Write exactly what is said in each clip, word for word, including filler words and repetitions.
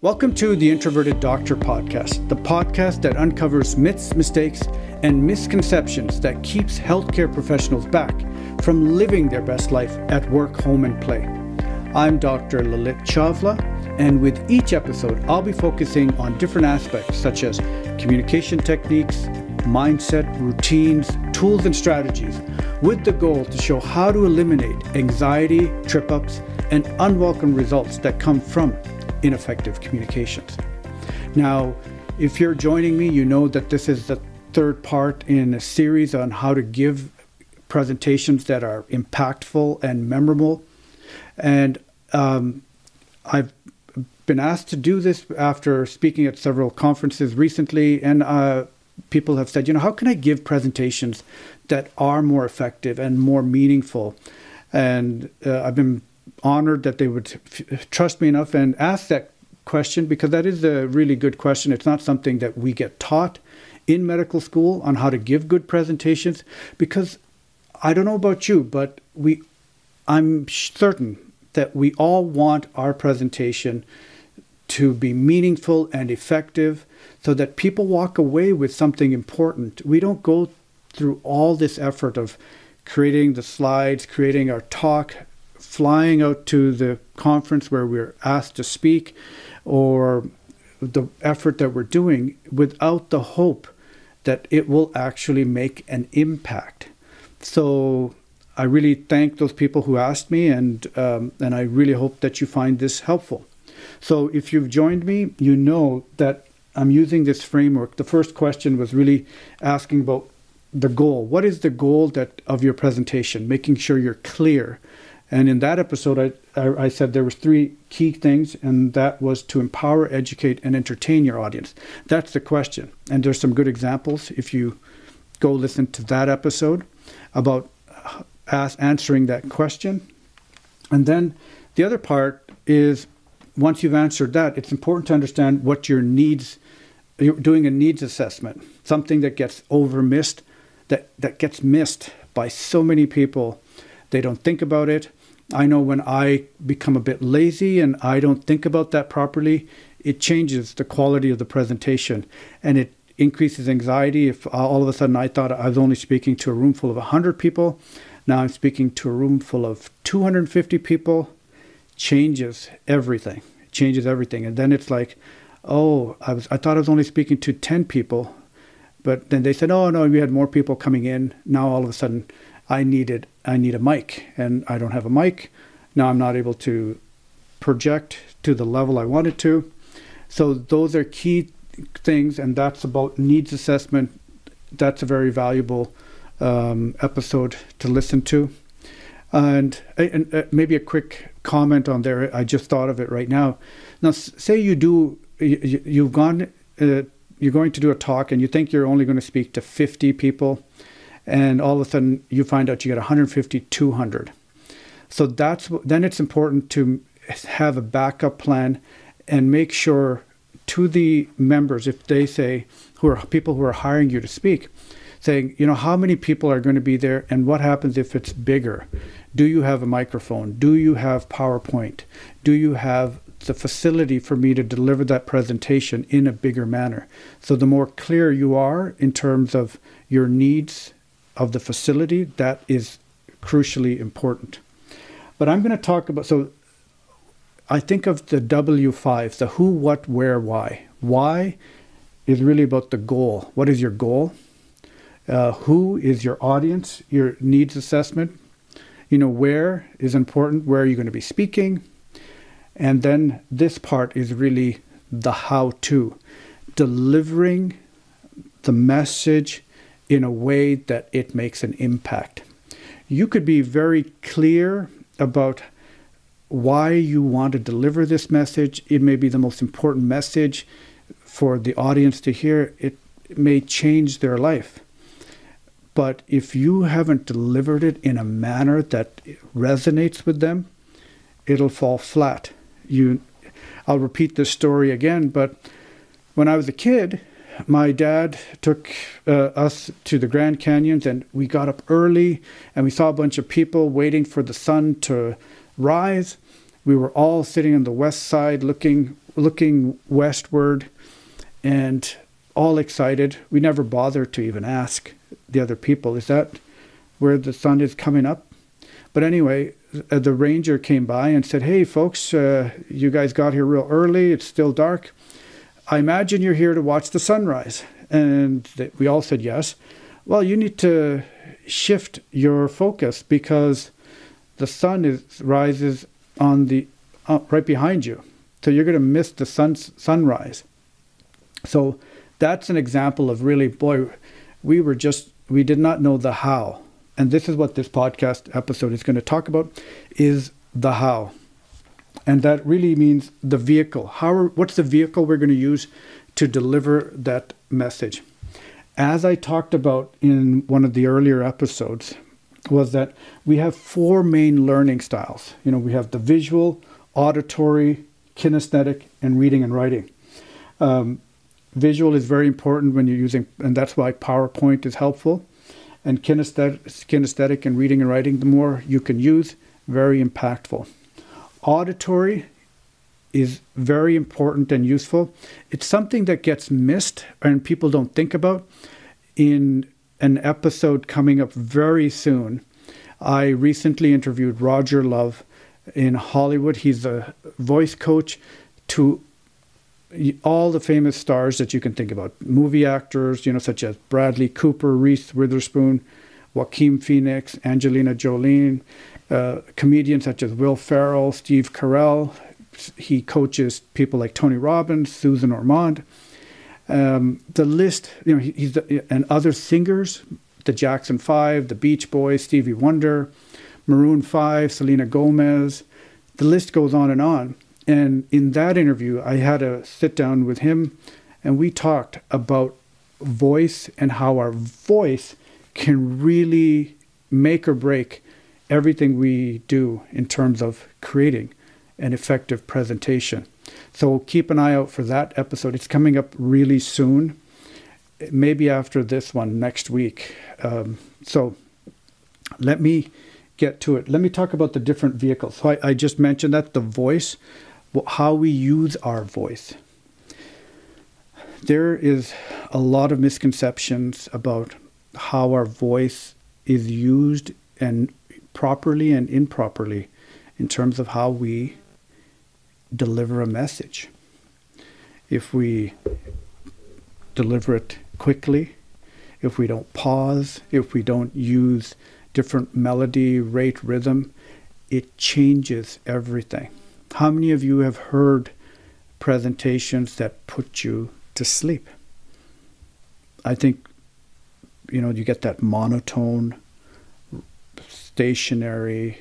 Welcome to the Introverted Doctor podcast, the podcast that uncovers myths, mistakes, and misconceptions that keeps healthcare professionals back from living their best life at work, home, and play. I'm Doctor Lalit Chawla, and with each episode, I'll be focusing on different aspects such as communication techniques, mindset, routines, tools, and strategies, with the goal to show how to eliminate anxiety, trip-ups, and unwelcome results that come from ineffective communications. Now, if you're joining me, you know that this is the third part in a series on how to give presentations that are impactful and memorable. And um, I've been asked to do this after speaking at several conferences recently, and uh, people have said, you know, how can I give presentations that are more effective and more meaningful? And uh, I've been honored that they would f trust me enough and ask that question, because that is a really good question. It's not something that we get taught in medical school on how to give good presentations, because I don't know about you, but we, I'm certain that we all want our presentation to be meaningful and effective so that people walk away with something important. We don't go through all this effort of creating the slides, creating our talk, flying out to the conference where we're asked to speak, or the effort that we're doing without the hope that it will actually make an impact. So I really thank those people who asked me, and um, and I really hope that you find this helpful. So if you've joined me, you know that I'm using this framework. The first question was really asking about the goal. What is the goal that of your presentation? Making sure you're clear. And in that episode, I, I, I said there was three key things, and that was to empower, educate, and entertain your audience. That's the question. And there's some good examples if you go listen to that episode about ask, answering that question. And then the other part is, once you've answered that, it's important to understand what your needs, you're doing a needs assessment, something that gets over missed, that, that gets missed by so many people. They don't think about it. I know when I become a bit lazy and I don't think about that properly, it changes the quality of the presentation, and it increases anxiety. If all of a sudden I thought I was only speaking to a room full of one hundred people, now I'm speaking to a room full of two hundred fifty people, changes everything. It changes everything. And then it's like, oh, I, was, I thought I was only speaking to ten people, but then they said, oh, no, we had more people coming in. Now all of a sudden I needed I need a mic, and I don't have a mic. Now I'm not able to project to the level I wanted to. So those are key things, and that's about needs assessment. That's a very valuable um, episode to listen to. And, and uh, maybe a quick comment on there. I just thought of it right now. Now, say you do, you, you've gone, uh, you're going to do a talk, and you think you're only going to speak to fifty people. And all of a sudden, you find out you get one hundred fifty, two hundred. So that's then it's important to have a backup plan and make sure to the members, if they say, who are people who are hiring you to speak, saying, you know, how many people are going to be there, and what happens if it's bigger? Do you have a microphone? Do you have PowerPoint? Do you have the facility for me to deliver that presentation in a bigger manner? So the more clear you are in terms of your needs of the facility, that is crucially important. But I'm going to talk about, so I think of the W five, the who, what, where, why. Why is really about the goal. What is your goal? Uh, who is your audience, your needs assessment? You know, where is important, where are you going to be speaking? And then this part is really the how to, delivering the message in a way that it makes an impact. You could be very clear about why you want to deliver this message. It may be the most important message for the audience to hear. It may change their life. But if you haven't delivered it in a manner that resonates with them, it'll fall flat. You, I'll repeat this story again, but when I was a kid, my dad took uh, us to the Grand Canyons, and we got up early, and we saw a bunch of people waiting for the sun to rise. We were all sitting on the west side looking looking westward and all excited. We never bother to even ask the other people, is that where the sun is coming up? But anyway, the ranger came by and said, hey folks, uh, you guys got here real early, it's still dark. I imagine you're here to watch the sunrise. And we all said yes. Well, you need to shift your focus because the sun is rises on the uh, right behind you, so you're going to miss the sun sunrise. So that's an example of really, boy, we were just we did not know the how, and this is what this podcast episode is going to talk about, is the how, and that really means the vehicle. How are, what's the vehicle we're going to use to deliver that message? As I talked about in one of the earlier episodes, was that we have four main learning styles. You know, we have the visual, auditory, kinesthetic, and reading and writing. Um, visual is very important when you're using, and that's why PowerPoint is helpful. And kinesthetic, kinesthetic and reading and writing, the more you can use, very impactful. Auditory is very important and useful. It's something that gets missed and people don't think about. In an episode coming up very soon, I recently interviewed Roger Love in Hollywood. He's a voice coach to all the famous stars that you can think about. Movie actors, you know, such as Bradley Cooper, Reese Witherspoon, Joaquin Phoenix, Angelina Jolie, uh, comedians such as Will Ferrell, Steve Carell. He coaches people like Tony Robbins, Susan Ormond. Um, the list, you know, he, he's the, and other singers, the Jackson five, the Beach Boys, Stevie Wonder, Maroon five, Selena Gomez. The list goes on and on. And in that interview, I had a sit down with him, and we talked about voice and how our voice can really make or break everything we do in terms of creating an effective presentation. So keep an eye out for that episode. It's coming up really soon, maybe after this one next week. Um, so let me get to it. Let me talk about the different vehicles. So I, I just mentioned that the voice, how we use our voice. There is a lot of misconceptions about how our voice is used, and properly and improperly, in terms of how we deliver a message. If we deliver it quickly, if we don't pause, if we don't use different melody, rate, rhythm, it changes everything. How many of you have heard presentations that put you to sleep? I think, you know, you get that monotone, stationary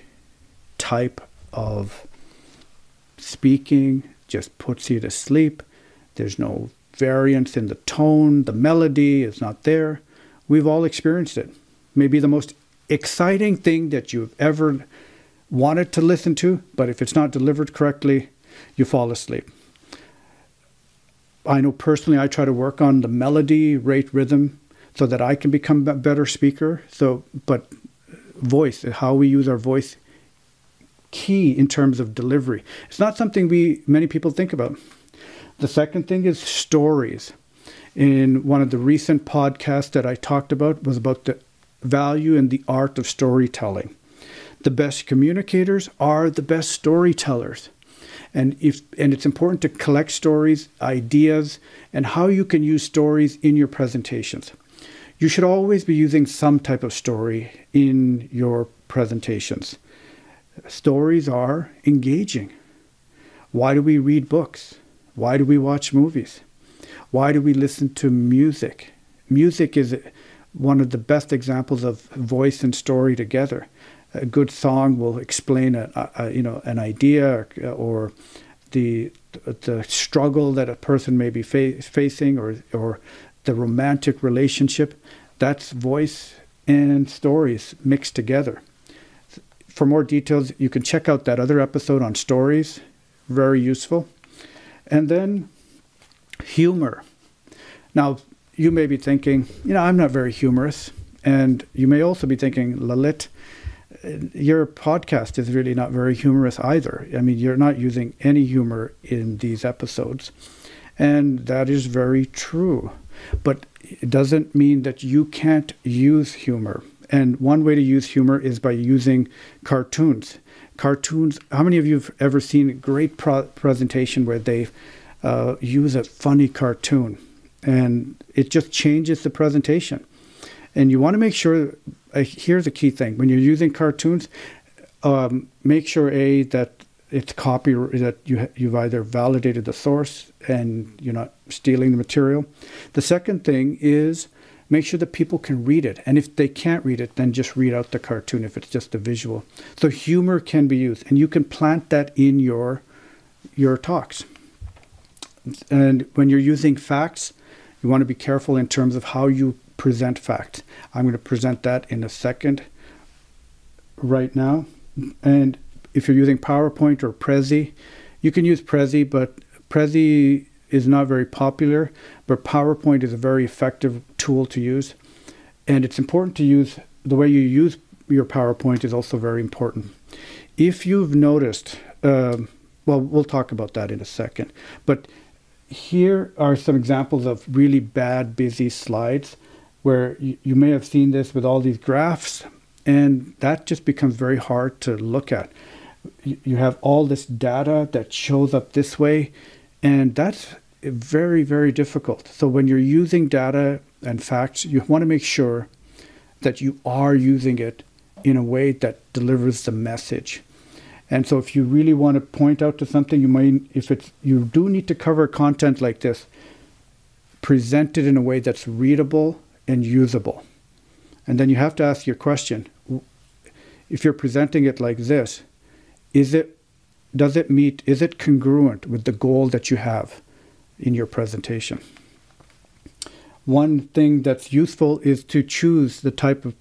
type of speaking, just puts you to sleep. There's no variance in the tone, the melody is not there. We've all experienced it. Maybe the most exciting thing that you've ever wanted to listen to, but if it's not delivered correctly, you fall asleep. I know personally I try to work on the melody, rate, rhythm, so that I can become a better speaker. So, but voice, how we use our voice, key in terms of delivery. It's not something we many people think about. The second thing is stories. In one of the recent podcasts that I talked about was about the value and the art of storytelling. The best communicators are the best storytellers. And if and it's important to collect stories, ideas, and how you can use stories in your presentations. You should always be using some type of story in your presentations. Stories are engaging. Why do we read books? Why do we watch movies? Why do we listen to music? Music is one of the best examples of voice and story together. A good song will explain a, a, you know, an idea or, or the the struggle that a person may be fa facing or or the romantic relationship. That's voice and stories mixed together. For more details, you can check out that other episode on stories. Very useful. And then humor. Now, you may be thinking, you know, I'm not very humorous. And you may also be thinking, Lalit, your podcast is really not very humorous either. I mean, you're not using any humor in these episodes. And that is very true. But it doesn't mean that you can't use humor. And one way to use humor is by using cartoons. Cartoons, how many of you have ever seen a great pro presentation where they uh, use a funny cartoon? And it just changes the presentation. And you want to make sure, uh, here's a key thing, when you're using cartoons, um, make sure, A, that it's copy, that you, you've either validated the source and you're not stealing the material. The second thing is make sure that people can read it. And if they can't read it, then just read out the cartoon if it's just a visual. So humor can be used, and you can plant that in your, your talks. And when you're using facts, you want to be careful in terms of how you present facts. I'm going to present that in a second right now. And if you're using PowerPoint or Prezi, you can use Prezi, but Prezi is not very popular, but PowerPoint is a very effective tool to use. And it's important to use, the way you use your PowerPoint is also very important. If you've noticed, uh, well, we'll talk about that in a second, but here are some examples of really bad, busy slides where you, you may have seen this with all these graphs, and that just becomes very hard to look at. You, you have all this data that shows up this way, and that's very, very difficult. So when you're using data and facts, you want to make sure that you are using it in a way that delivers the message. And so if you really want to point out to something, you might, if it's, you do need to cover content like this, present it in a way that's readable and usable. And then you have to ask your question. If you're presenting it like this, is it, does it meet, is it congruent with the goal that you have in your presentation? One thing that's useful is to choose the type of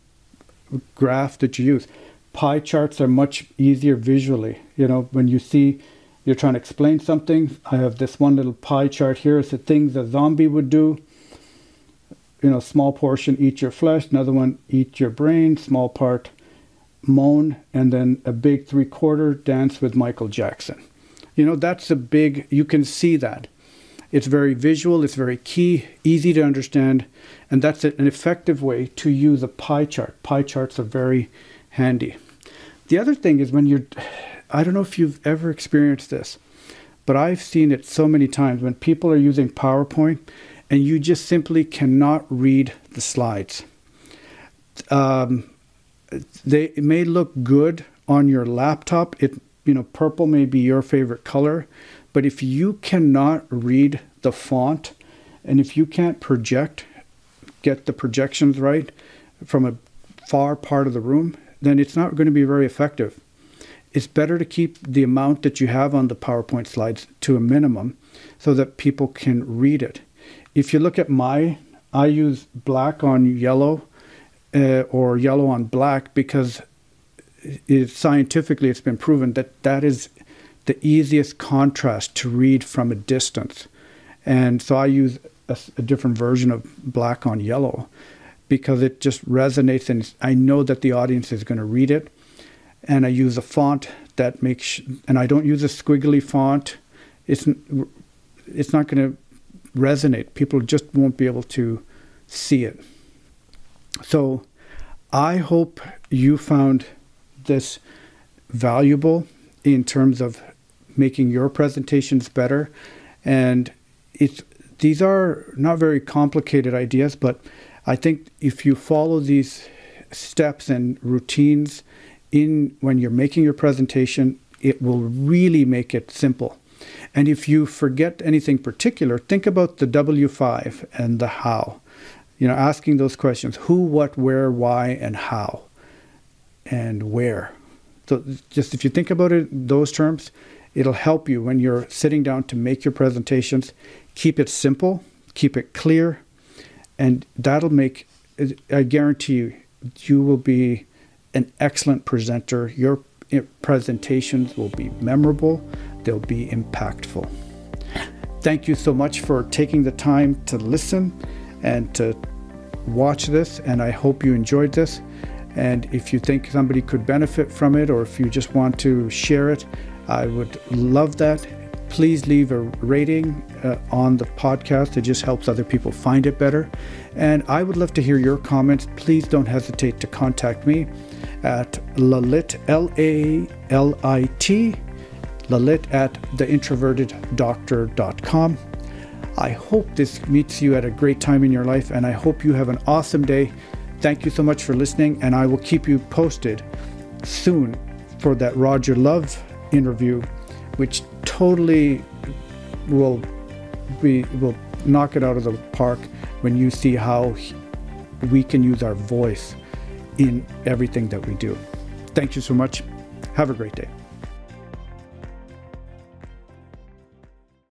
graph that you use. Pie charts are much easier visually. You know, when you see, you're trying to explain something, I have this one little pie chart here. It's the things a zombie would do. You know, small portion, eat your flesh. Another one, eat your brain. Small part, moan. And then a big three-quarter, dance with Michael Jackson. You know, that's a big, you can see that. It's very visual. It's very key, easy to understand. And that's an effective way to use a pie chart. Pie charts are very handy. The other thing is when you're, I don't know if you've ever experienced this, but I've seen it so many times when people are using PowerPoint and you just simply cannot read the slides. Um, they it may look good on your laptop. It, you know, purple may be your favorite color, but if you cannot read the font and if you can't project, get the projections right from a far part of the room, then it's not going to be very effective. It's better to keep the amount that you have on the PowerPoint slides to a minimum so that people can read it. If you look at my, I use black on yellow uh, or yellow on black because it, scientifically it's been proven that that is the easiest contrast to read from a distance. And so I use a, a different version of black on yellow, because it just resonates and I know that the audience is going to read it. And I use a font that makes, and I don't use a squiggly font. It's, it's not going to resonate. People just won't be able to see it. So I hope you found this valuable in terms of making your presentations better. And it's, these are not very complicated ideas, but I think if you follow these steps and routines in when you're making your presentation, it will really make it simple. And if you forget anything particular, think about the W five and the how. You know, asking those questions, who, what, where, why, and how, and where. So just if you think about it, those terms, it'll help you when you're sitting down to make your presentations. Keep it simple, keep it clear, and that'll make, I guarantee you, you will be an excellent presenter. Your presentations will be memorable. They'll be impactful. Thank you so much for taking the time to listen and to watch this. And I hope you enjoyed this. And if you think somebody could benefit from it, or if you just want to share it, I would love that. Please leave a rating uh, on the podcast. It just helps other people find it better. And I would love to hear your comments. Please don't hesitate to contact me at Lalit, L A L I T, Lalit at the introverted doctor dot com. I hope this meets you at a great time in your life, and I hope you have an awesome day. Thank you so much for listening, and I will keep you posted soon for that Roger Love interview, which totally will be will knock it out of the park when you see how we can use our voice in everything that we do. Thank you so much. Have a great day.